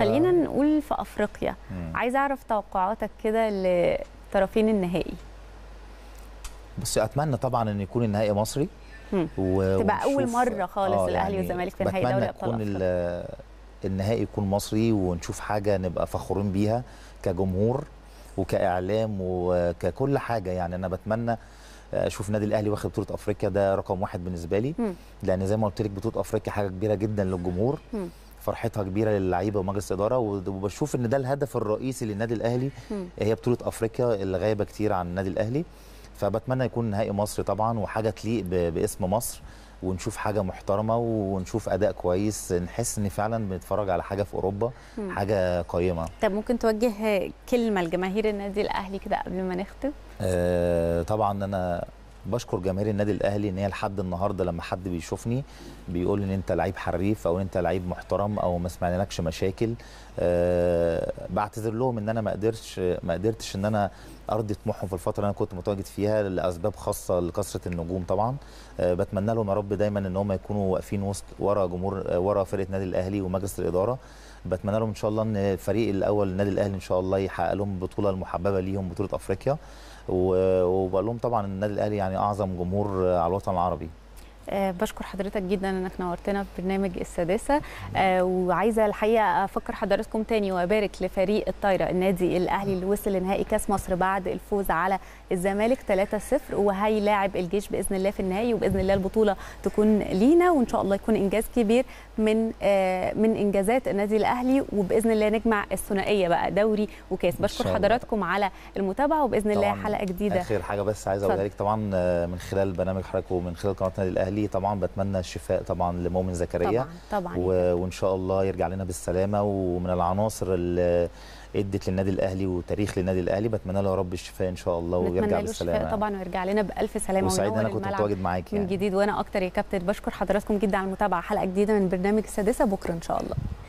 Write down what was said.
خلينا نقول في افريقيا. عايز اعرف توقعاتك كده لطرفين النهائي. بس اتمنى طبعا ان يكون النهائي مصري تبقى اول مره خالص الاهلي والزمالك في نهائي دوري ابطال افريقيا. النهائي يكون مصري ونشوف حاجه نبقى فخورين بيها كجمهور وكاعلام وككل حاجه. يعني انا بتمنى اشوف نادي الاهلي واخد بطوله افريقيا، ده رقم واحد بالنسبه لي، لان زي ما قلت لك بطوله افريقيا حاجه كبيره جدا للجمهور، فرحتها كبيره للعيبه ومجلس الاداره، وبشوف ان ده الهدف الرئيسي للنادي الاهلي هي بطوله افريقيا اللي غايبه كتير عن النادي الاهلي. فبتمنى يكون نهائي مصري طبعا، وحاجه تليق باسم مصر، ونشوف حاجه محترمه ونشوف اداء كويس، نحس ان فعلا بنتفرج على حاجه في اوروبا، حاجه قيمه. طب ممكن توجه كلمه لجماهير النادي الاهلي كده قبل ما نختم؟ طبعا انا بشكر جماهير النادي الاهلي ان هي لحد النهارده لما حد بيشوفني بيقول ان انت لعيب حريف او انت لعيب محترم او ما سمعنالكش مشاكل، بعتذر لهم ان انا ما قدرتش ان انا ارضي طموحهم في الفتره اللي انا كنت متواجد فيها لاسباب خاصه لكثره النجوم طبعا. بتمنى لهم يا رب دايما ان هم يكونوا واقفين ورا فرقه النادي الاهلي ومجلس الاداره. بتمنى لهم ان شاء الله ان الفريق الاول للنادي الاهلي ان شاء الله يحقق لهم البطوله المحببه ليهم، بطوله افريقيا، وبقول لهم طبعا النادي الاهلي يعني اعظم جمهور على الوطن العربي. بشكر حضرتك جدا انك نورتنا في برنامج السادسه، وعايزه الحقيقه افكر حضراتكم تاني وابارك لفريق الطايره النادي الاهلي اللي وصل لنهائي كاس مصر بعد الفوز على الزمالك 3-0، وهيلاعب الجيش باذن الله في النهائي، وباذن الله البطوله تكون لينا، وان شاء الله يكون انجاز كبير من انجازات النادي الاهلي، وباذن الله نجمع الثنائيه بقى دوري وكاس. بشكر حضراتكم على المتابعه، وباذن الله حلقه جديده. اخر حاجه بس عايز اقولها لك طبعا من خلال برنامج حركو ومن خلال قناه النادي الاهلي طبعا بتمنى الشفاء طبعا لمؤمن زكريا طبعا. وان شاء الله يرجع لنا بالسلامه، ومن العناصر اللي ادت للنادي الاهلي وتاريخ للنادي الاهلي، بتمنى له يا رب الشفاء ان شاء الله ويرجع بالسلامه. بتمنى له طبعا ويرجع لنا بالف سلامه. وسعيد انا كنت متواجد معاك يعني من جديد، وانا اكتر يا كابتن. بشكر حضراتكم جدا على المتابعه، حلقه جديده من برنامج السادسه بكره ان شاء الله.